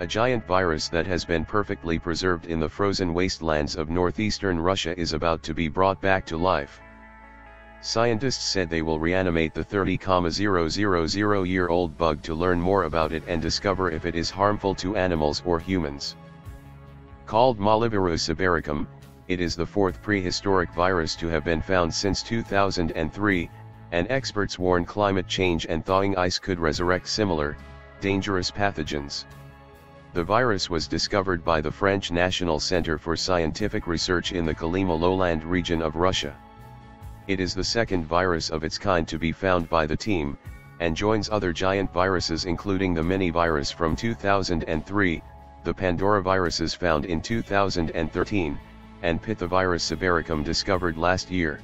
A giant virus that has been perfectly preserved in the frozen wastelands of northeastern Russia is about to be brought back to life. Scientists said they will reanimate the 30,000-year-old bug to learn more about it and discover if it is harmful to animals or humans. Called Mollivirus sibericum, it is the fourth prehistoric virus to have been found since 2003, and experts warn climate change and thawing ice could resurrect similar, dangerous pathogens. The virus was discovered by the French National Centre for Scientific Research in the Kolyma Lowland region of Russia. It is the second virus of its kind to be found by the team, and joins other giant viruses including the minivirus from 2003, the Pandora viruses found in 2013, and Pithovirus sibericum discovered last year.